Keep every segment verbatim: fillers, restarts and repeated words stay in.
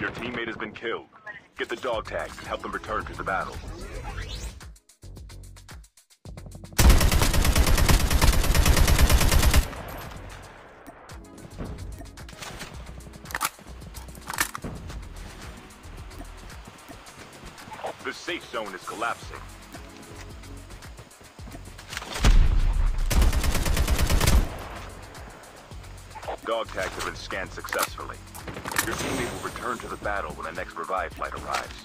Your teammate has been killed. Get the dog tags and help them return to the battle. The safe zone is collapsing. Dog tags have been scanned successfully. Your teammate will return to the battle when the next revive flight arrives.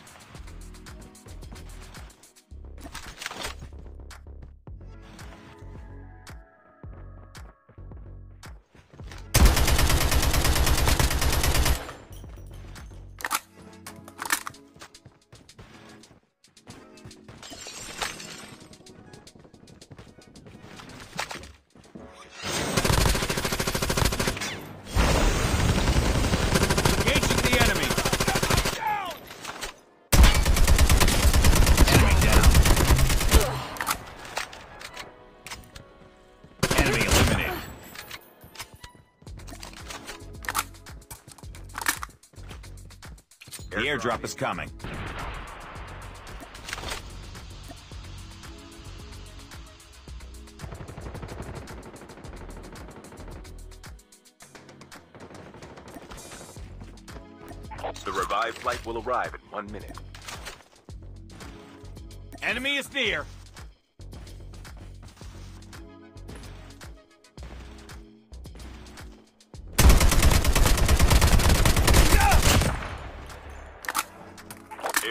The airdrop is coming. The revived flight will arrive in one minute. Enemy is near.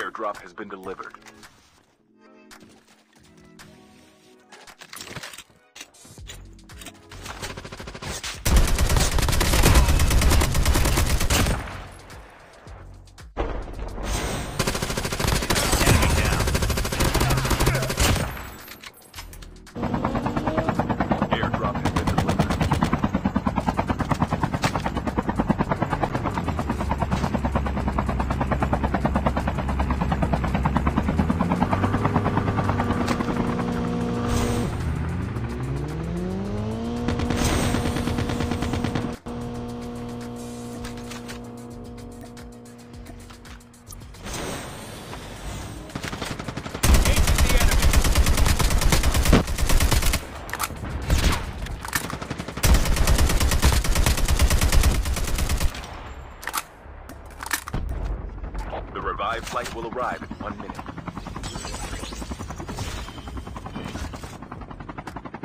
Airdrop has been delivered. Revived flight will arrive in one minute. Engaging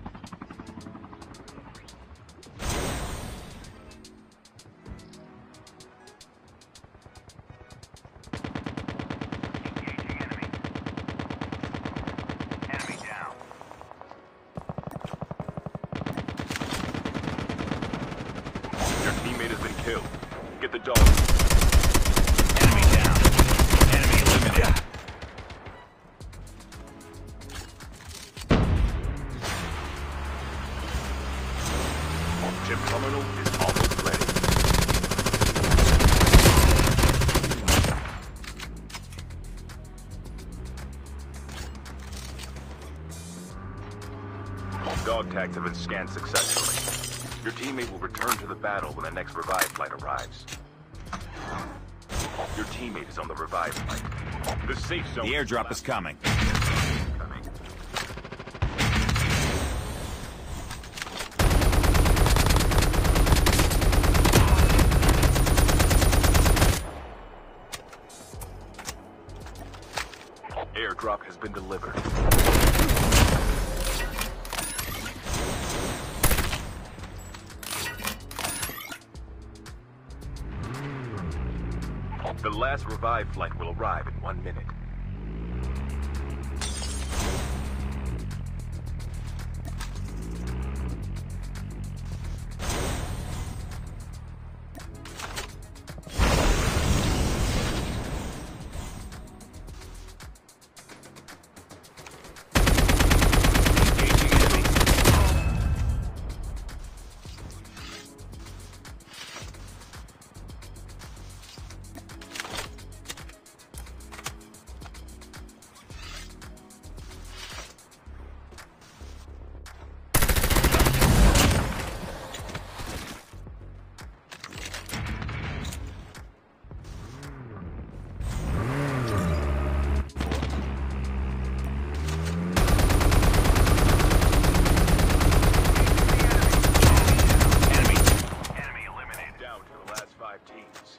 enemy. Enemy down. Your teammate has been killed. Get the dog. Ship terminal is almost ready. Dog tags have been scanned successfully. Your teammate will return to the battle when the next revive flight arrives. Your teammate is on the revive flight. The safe zone. The airdrop is coming. Airdrop has been delivered. The last revive flight will arrive in one minute. expertise.